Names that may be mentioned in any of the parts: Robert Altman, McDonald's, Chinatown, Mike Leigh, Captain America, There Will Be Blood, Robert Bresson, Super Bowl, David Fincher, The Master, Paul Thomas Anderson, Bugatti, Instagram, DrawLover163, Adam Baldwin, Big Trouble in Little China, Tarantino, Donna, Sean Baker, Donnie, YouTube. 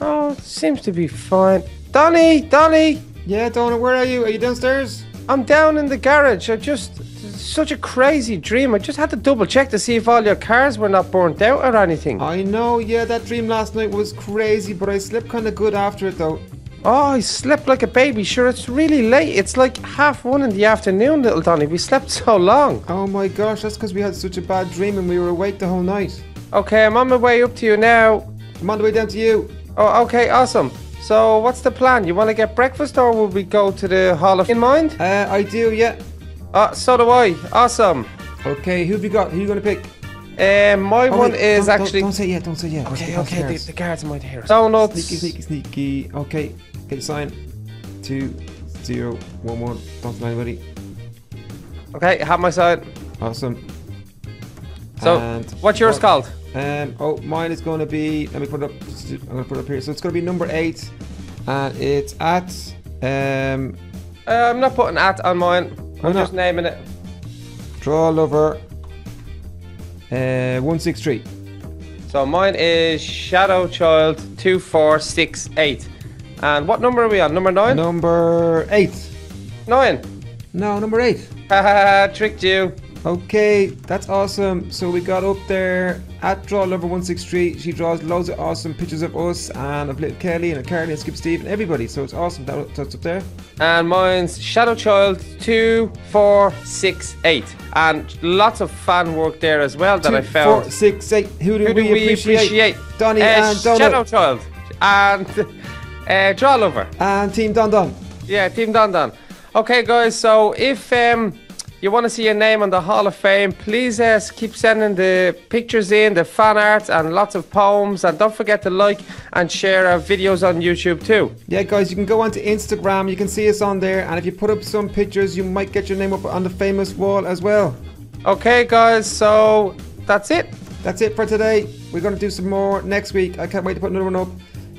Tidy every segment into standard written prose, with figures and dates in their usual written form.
Oh, it seems to be fine. Donnie! Donnie! Yeah, Donna, where are you? Are you downstairs? I'm down in the garage. I just... such a crazy dream. I just had to double check to see if all your cars were not burnt out or anything. I know, yeah, that dream last night was crazy, but I slept kind of good after it, though. Oh, I slept like a baby. Sure, it's really late. It's like 1:30 in the afternoon, little Donnie. We slept so long. Oh my gosh, that's because we had such a bad dream and we were awake the whole night. Okay, I'm on my way up to you now. I'm on the way down to you. Oh, okay, awesome. So, what's the plan? You want to get breakfast or will we go to the Hall of... in mind? I do, yeah. So do I. Awesome. Okay, who have you got? Who are you going to pick? My one is... Don't say yeah, don't say yeah. Okay, okay, the guards might hear us. Donuts. Sneaky, sneaky, sneaky. Okay, get the sign. 2, 0, 1, 1. Don't tell anybody. Okay, have my sign. Awesome. So, and what's yours called? Mine is going to be, let me put it up, I'm going to put it up here, so it's going to be number 8, and it's at, I'm not putting at on mine, I'm just naming it. Draw Lover, 163. So mine is Shadow Child 2468, and what number are we on, number 9? Number 8. 9? No, number 8. Haha, tricked you. Okay, that's awesome. So we got up there at DrawLover163. She draws loads of awesome pictures of us and of little Kelly and of Carly and Skip Steve and everybody. So it's awesome that's up there. And mine's Shadow Child 2468. And lots of fan work there as well that I found. 2468. Who do we appreciate? Donnie and Donald. Shadow Child and DrawLover. And Team Don Don. Yeah, Team Don Don. Okay, guys. So if you want to see your name on the Hall of Fame, please keep sending the pictures in, the fan art and lots of poems, and don't forget to like and share our videos on YouTube too. Yeah guys, you can go onto Instagram, you can see us on there, and if you put up some pictures you might get your name up on the famous wall as well. Okay guys, so that's it. That's it for today. We're going to do some more next week. I can't wait to put another one up.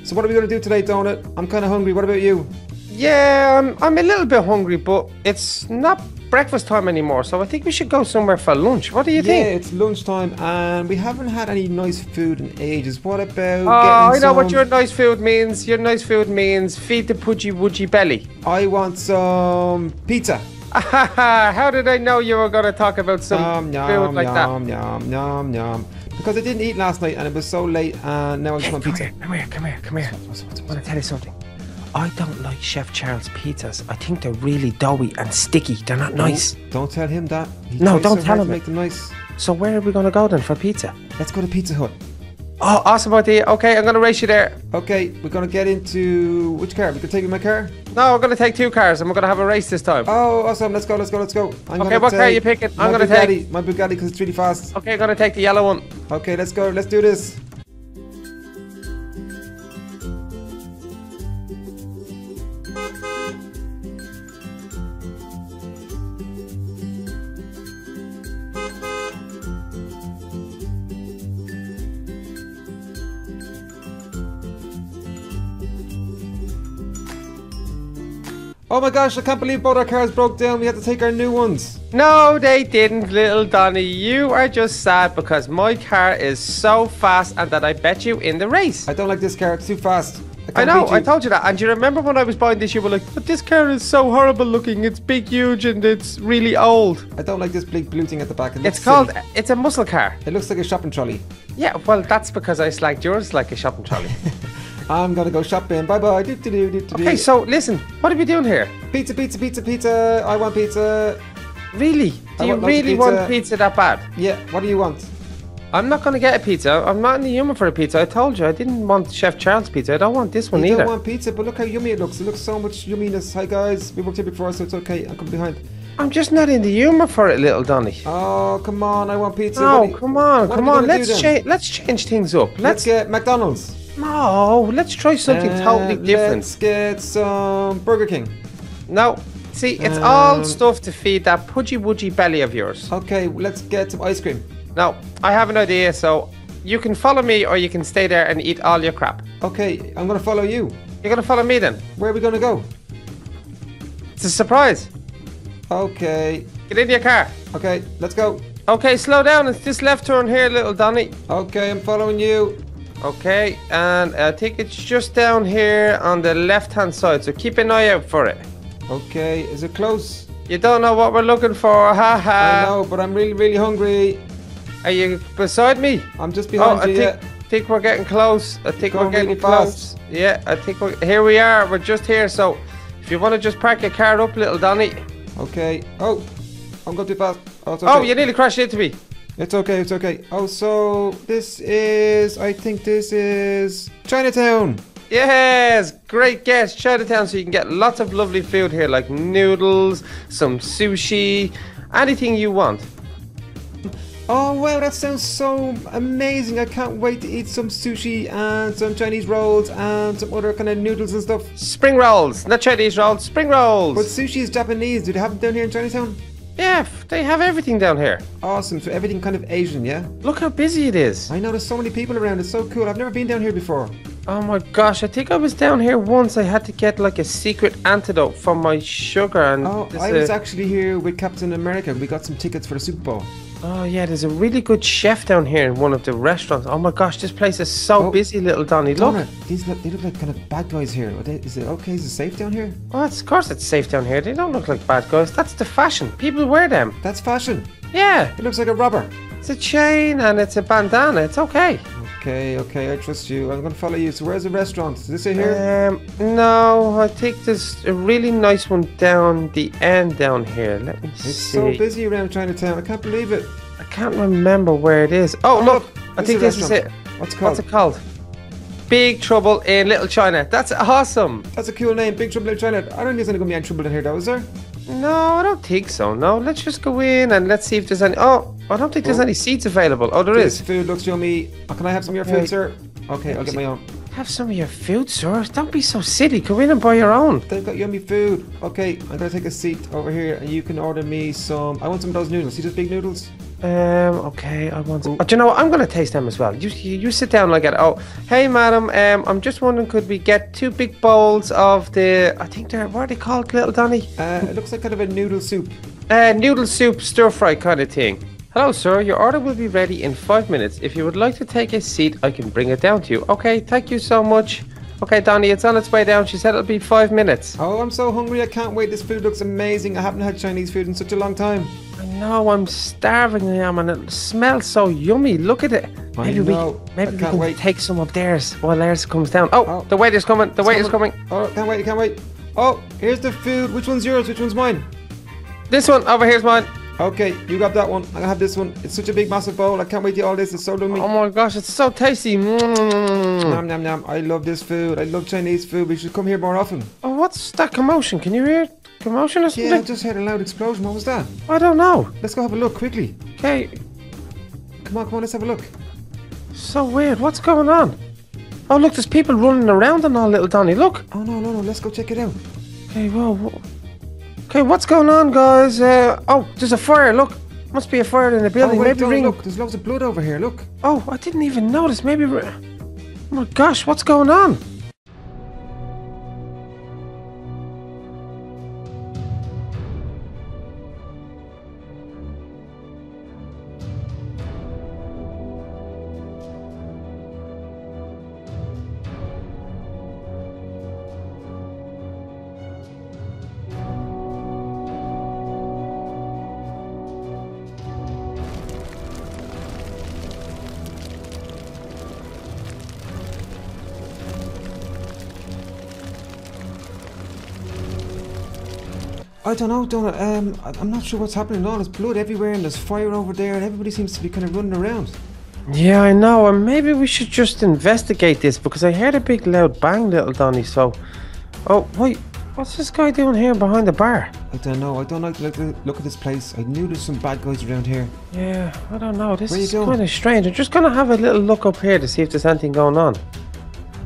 So what are we going to do today, Donut? I'm kind of hungry, what about you? Yeah, I'm a little bit hungry, but it's not breakfast time anymore, so I think we should go somewhere for lunch. What do you think? Yeah, it's lunchtime, and we haven't had any nice food in ages. What about getting some... I know what your nice food means. Your nice food means feed the pudgy-wudgy belly. I want some pizza. How did I know you were going to talk about some food like that? Yum, yum, yum. Because I didn't eat last night, and it was so late, and now I just want pizza. Come here. I want to tell you something. I don't like Chef Charles' pizzas. I think they're really doughy and sticky. They're not nice. Don't tell him that. No, don't tell him. Make them nice. So where are we going to go then for pizza? Let's go to Pizza Hut. Oh, awesome idea. Okay, I'm going to race you there. Okay, we're going to get into... which car? We can take my car? No, I'm going to take 2 cars and we're going to have a race this time. Oh, awesome. Let's go. Okay, what car are you picking? I'm going to take... my Bugatti, because it's really fast. Okay, I'm going to take the yellow one. Okay, let's go. Let's do this. Oh my gosh, I can't believe both our cars broke down. We had to take our new ones. No, they didn't, little Donnie. You are just sad because my car is so fast and that I bet you in the race. I don't like this car. It's too fast. I know, I told you that. And do you remember when I was buying this, you were like, but this car is so horrible looking. It's big, huge, and it's really old. I don't like this big blue thing at the back. It's a muscle car. It looks like a shopping trolley. Yeah, well, that's because I slagged yours like a shopping trolley. I'm gonna go shopping. Bye bye. Okay, so listen, what are we doing here? Pizza. I want pizza. Really? Do you really want pizza that bad? Yeah. What do you want? I'm not gonna get a pizza. I'm not in the humor for a pizza. I told you I didn't want Chef Charles' pizza. I don't want this one either. You don't want pizza, but look how yummy it looks. It looks so much yumminess. Hi guys, we worked here before, so it's okay. I'll come behind. I'm just not in the humor for it, little Donnie. Oh come on, I want pizza. Oh no, come on. Let's change things up. Let's get McDonald's. No, let's try something totally different. Let's get some Burger King. No, see, it's all stuff to feed that pudgy-wudgy belly of yours. Okay, let's get some ice cream. No, I have an idea, so you can follow me or you can stay there and eat all your crap. Okay, I'm going to follow you. You're going to follow me then? Where are we going to go? It's a surprise. Okay. Get in your car. Okay, let's go. Okay, slow down. It's this left turn here, little Donnie. Okay, I'm following you. Okay, and I think it's just down here on the left-hand side, so keep an eye out for it. Okay, is it close? You don't know what we're looking for, haha. I know, but I'm really, really hungry. Are you beside me? I'm just behind you. I think we're getting close. I think we're getting really close. Yeah, I think here we are. We're just here. So if you want to just park your car up, little Donnie. Okay. Oh, I'm going too fast. Oh, it's okay. Oh, you nearly crashed into me. It's okay. It's okay. Oh, so this is, I think this is Chinatown. Yes, great guess, Chinatown. So you can get lots of lovely food here, like noodles, some sushi, anything you want. Oh wow, that sounds so amazing. I can't wait to eat some sushi and some Chinese rolls and some other kind of noodles and stuff. Spring rolls, not Chinese rolls, spring rolls. But sushi is Japanese. Do they have it down here in Chinatown? Yeah, they have everything down here. Awesome, so everything kind of Asian, yeah? Look how busy it is. I know, there's so many people around, it's so cool. I've never been down here before. Oh my gosh, I think I was down here once. I had to get like a secret antidote from my sugar. And oh, I was actually here with Captain America. We got some tickets for the Super Bowl. Oh yeah, there's a really good chef down here in one of the restaurants. Oh my gosh, this place is so busy, little Donnie. Look. They look like kind of bad guys here. Is it okay? Is it safe down here? Well, of course it's safe down here. They don't look like bad guys. That's the fashion. People wear them. That's fashion? Yeah. It looks like a robber. It's a chain and it's a bandana. It's okay. Okay, okay, I trust you. I'm going to follow you. So where's the restaurant? Is this it here? No, I think there's a really nice one down the end down here. Let me see. It's so busy around Chinatown. I can't believe it. I can't remember where it is. Oh, look. I think this is it. What's it called? What's it called? Big Trouble in Little China. That's awesome. That's a cool name. Big Trouble in China. I don't think there's going to be any trouble in here, though, is there? No, I don't think so. No, let's just go in and let's see if there's any. Oh, I don't think there's any seats available. Oh, there is. This food looks yummy. Oh, can I have some of your food, sir? Okay, I'll get my own. Have some of your food, sir. Don't be so silly. Go in and buy your own. They've got yummy food. Okay, I'm going to take a seat over here and you can order me some. I want some of those noodles. See those big noodles? Okay, I want some. Oh, do you know what? I'm going to taste them as well. You sit down like that. Oh, hey, madam. I'm just wondering, could we get 2 big bowls of the, I think they're, what are they called, little Donnie? It looks like kind of a noodle soup. Noodle soup, stir-fry kind of thing. Hello, sir. Your order will be ready in 5 minutes. If you would like to take a seat, I can bring it down to you. Okay, thank you so much. Okay, Donnie, it's on its way down. She said it'll be 5 minutes. Oh, I'm so hungry. I can't wait. This food looks amazing. I haven't had Chinese food in such a long time. I know. I'm starving. I am, and it smells so yummy. Look at it. Maybe we can take some of theirs while theirs comes down. Oh, the waiter's coming. The waiter's coming. Oh, can't wait. Can't wait. Oh, here's the food. Which one's yours? Which one's mine? This one over here's mine. Okay, you got that one. I'm going to have this one. It's such a big, massive bowl. I can't wait to eat all this. It's so yummy. Oh my gosh, it's so tasty. Mm. Nom, nom, nom. I love this food. I love Chinese food. We should come here more often. Oh, what's that commotion? Can you hear commotion or something? Yeah, I just heard a loud explosion. What was that? I don't know. Let's go have a look quickly. Okay. Come on, come on. Let's have a look. So weird. What's going on? Oh, look. There's people running around and all, little Donnie. Look. Oh, no, no, no. Let's go check it out. Okay, whoa. Okay, what's going on, guys? Oh, there's a fire, look. Must be a fire in the building. Oh, wait, maybe look, there's loads of blood over here, look. Oh, I didn't even notice. Maybe... Oh my gosh, what's going on? I don't know, Donna. I'm not sure what's happening at all. There's blood everywhere and there's fire over there and everybody seems to be kind of running around. Yeah, I know. And maybe we should just investigate this because I heard a big loud bang, little Donnie, so... Oh, wait. What's this guy doing here behind the bar? I don't know. I don't like the look at this place. I knew there's some bad guys around here. Yeah, I don't know. This is kind of strange. I'm just going to have a little look up here to see if there's anything going on.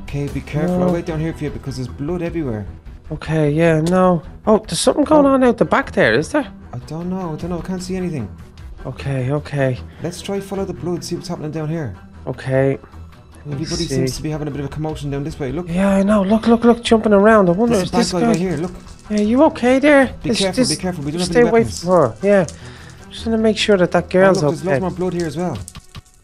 Okay, be careful. I'll wait down here for you because there's blood everywhere. Okay, yeah, no. Oh, there's something going on out the back there, is there? I don't know, I can't see anything. Okay, okay. Let's try follow the blood, see what's happening down here. Okay. Everybody seems to be having a bit of a commotion down this way, look. Yeah, I know, look, jumping around. I wonder if this guy... right here, look. Yeah, you okay there? Be careful, we don't have any weapons. Stay away from her, yeah. Just want to make sure that girl's okay. There's lots more blood here as well.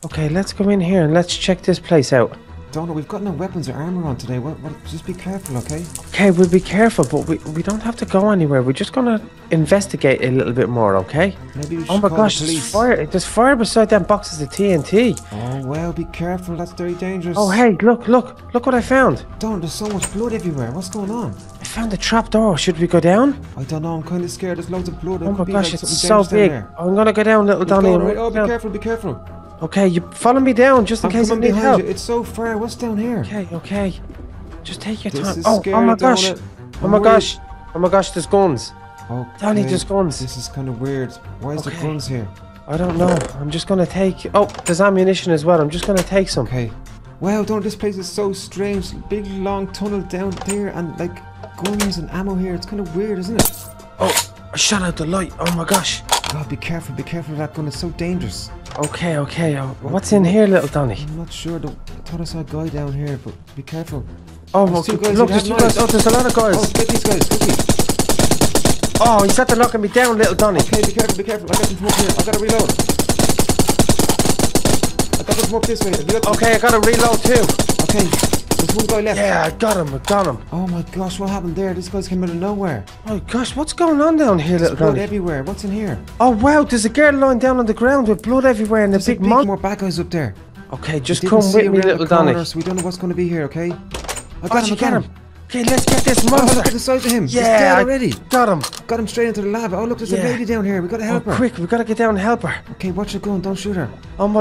Okay, let's go in here and let's check this place out. Donna, we've got no weapons or armor on today. We'll just be careful, okay? Okay, we'll be careful, but we don't have to go anywhere. We're just gonna investigate a little bit more, okay? Maybe we should call the police. There's fire beside them boxes of TNT. Oh, well, be careful. That's very dangerous. Oh, hey, look what I found. Donna, there's so much blood everywhere. What's going on? I found a trap door. Should we go down? I don't know. I'm kind of scared. There's loads of blood. Oh my gosh, it's so big. I'm gonna go down, little Donnie. Oh, be careful, be careful. Okay, you follow me down just in case I need help. It's so far. What's down here? Okay, okay. Just take your time. Oh my gosh. Oh my gosh. Oh my gosh, there's guns. Donnie, there's guns. This is kind of weird. Why is there guns here? I don't know. I'm just going to take... Oh, there's ammunition as well. I'm just going to take some. Okay. Wow, Donnie, this place is so strange. Big, long tunnel down there and, like, guns and ammo here. It's kind of weird, isn't it? Oh, I shut out the light. Oh my gosh. God, be careful with that gun, it's so dangerous. Okay, okay, what's in here, little Donnie? I'm not sure, I thought I saw a guy down here, but be careful. Oh, there's two guys. Look, there's two guys, oh, there's a lot of guys. Oh, get these guys, quickly. Oh, he's after knocking me down, little Donnie. Okay, be careful, I got them from up here, I gotta reload. I got them from up this way. Okay, I gotta reload too. Okay, there's one guy left. Yeah, I got him. Oh my gosh, what happened there? These guys came out of nowhere. Oh gosh, what's going on down here, little Donnie? Blood everywhere. What's in here? Oh wow, there's a girl lying down on the ground with blood everywhere and a big mob. More bad guys up there. Okay, just come with me, little Donnie. We don't know what's going to be here, okay? I got him. Okay, let's get this monster. Oh, look at the size of him. Yeah, he's dead already. Got him straight into the lava. Oh look, there's a lady down here. We gotta help her. Quick, we gotta get down and help her. Okay, watch your gun. Don't shoot her. Oh my